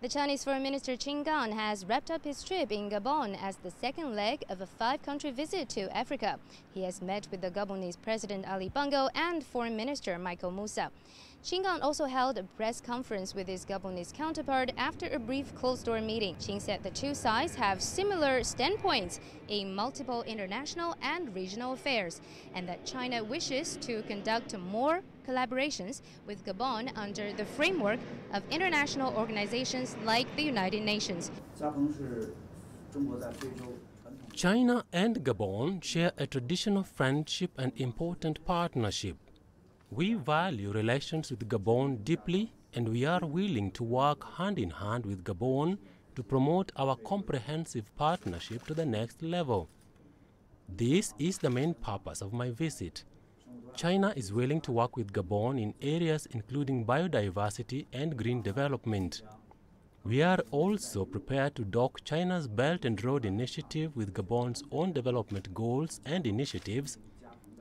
The Chinese Foreign Minister Qin Gang has wrapped up his trip in Gabon as the second leg of a five-country visit to Africa. He has met with the Gabonese President Ali Bongo and Foreign Minister Michael Musa. Qin Gang also held a press conference with his Gabonese counterpart after a brief closed-door meeting. Qin said the two sides have similar standpoints in multiple international and regional affairs, and that China wishes to conduct more collaborations with Gabon under the framework of international organizations like the United Nations. China and Gabon share a traditional friendship and important partnership. We value relations with Gabon deeply, and we are willing to work hand in hand with Gabon to promote our comprehensive partnership to the next level. This is the main purpose of my visit. China is willing to work with Gabon in areas including biodiversity and green development. We are also prepared to dock China's Belt and Road Initiative with Gabon's own development goals and initiatives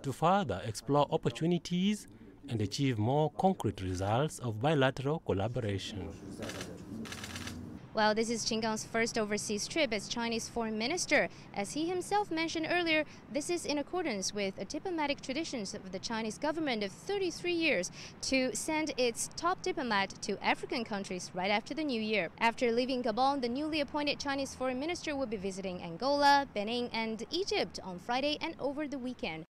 to further explore opportunities and achieve more concrete results of bilateral collaboration. Well, this is Qin Gang's first overseas trip as Chinese foreign minister. As he himself mentioned earlier, this is in accordance with a diplomatic traditions of the Chinese government of 33 years to send its top diplomat to African countries right after the new year. After leaving Gabon, the newly appointed Chinese foreign minister will be visiting Angola, Benin, and Egypt on Friday and over the weekend.